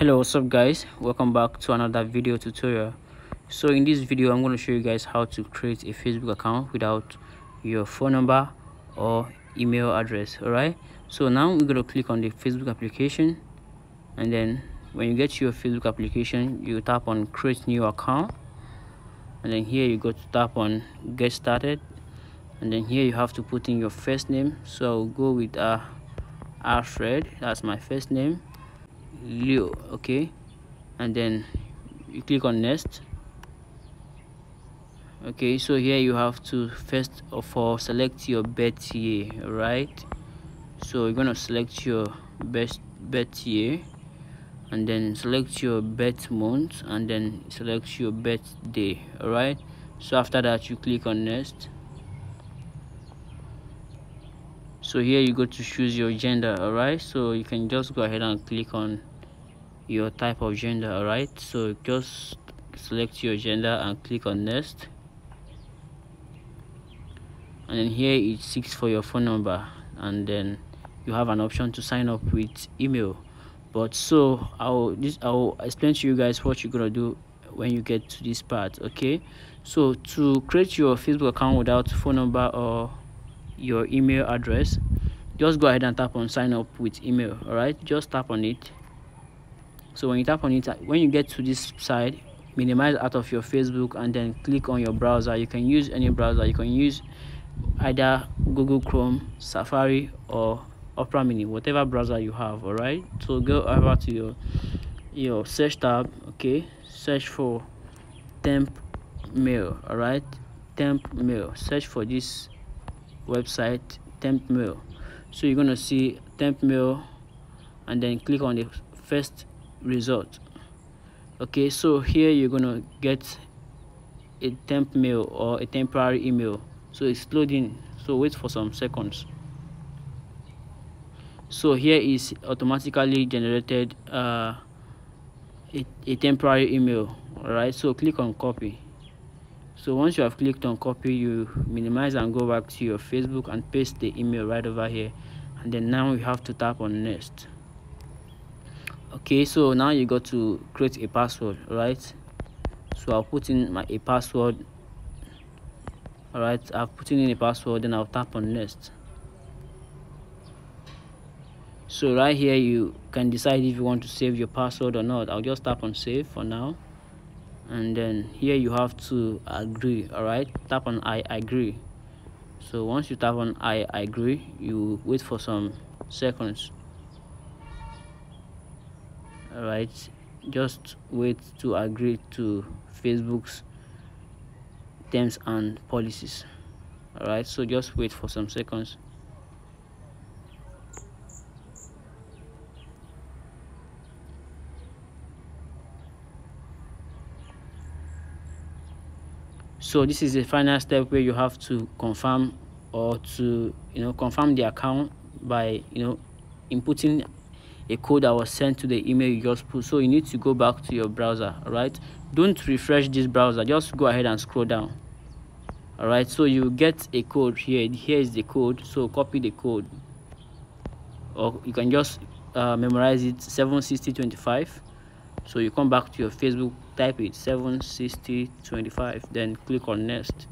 Hello, what's up guys? Welcome back to another video tutorial. So in this video I'm going to show you guys how to create a Facebook account without your phone number or email address. All right, so now we're going to click on the Facebook application, and then when you get your Facebook application you tap on create new account, and then here you go to tap on get started, and then here you have to put in your first name. So I'll go with Alfred, that's my first name, Leo, okay, and then you click on next. Okay, so here you have to first of all select your birth year, right? So you're gonna select your birth year, and then select your birth month, and then select your birthday. All right, so after that you click on next. So here you go to choose your gender. All right, so you can just go ahead and click on your type of gender. All right, so just select your gender and click on next, and then here it seeks for your phone number, and then you have an option to sign up with email. But so I'll explain to you guys what you're gonna do when you get to this part. Okay, so to create your Facebook account without phone number or your email address, just go ahead and tap on sign up with email. All right, just tap on it. So when you tap on it, when you get to this side, minimize out of your Facebook and then click on your browser. You can use any browser, you can use either Google Chrome, Safari or Opera Mini, whatever browser you have. All right, so go over to your search tab. Okay, search for Temp Mail. All right, Temp Mail, search for this website Temp Mail. So you're gonna see Temp Mail, and then click on the first result. Okay, so here you're gonna get a temp mail or a temporary email. So it's loading, so wait for some seconds. So here is automatically generated a temporary email. All right, so click on copy. So once you have clicked on copy, you minimize and go back to your Facebook and paste the email right over here, and then now you have to tap on next. Okay, so now you got to create a password, right? So I'll put in a password. All right, I've put in a password, then I'll tap on next. So right here you can decide if you want to save your password or not. I'll just tap on save for now, and then here you have to agree. All right, tap on I agree. So once you tap on I agree, you wait for some seconds. All right, just wait to agree to Facebook's terms and policies. All right, so just wait for some seconds. So this is the final step where you have to confirm, or to confirm the account by inputting a code that was sent to the email you just put. So you need to go back to your browser. All right, don't refresh this browser, just go ahead and scroll down. All right, so you get a code here. Here is the code, so copy the code, or you can just memorize it, 76025. So you come back to your Facebook, type it 76025, then click on next.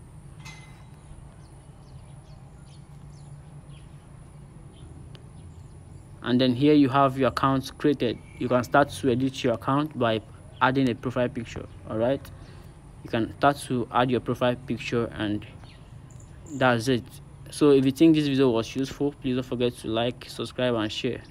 And then here you have your account created. You can start to edit your account by adding a profile picture. All right, you can start to add your profile picture, and that's it. So if you think this video was useful, please don't forget to like, subscribe and share.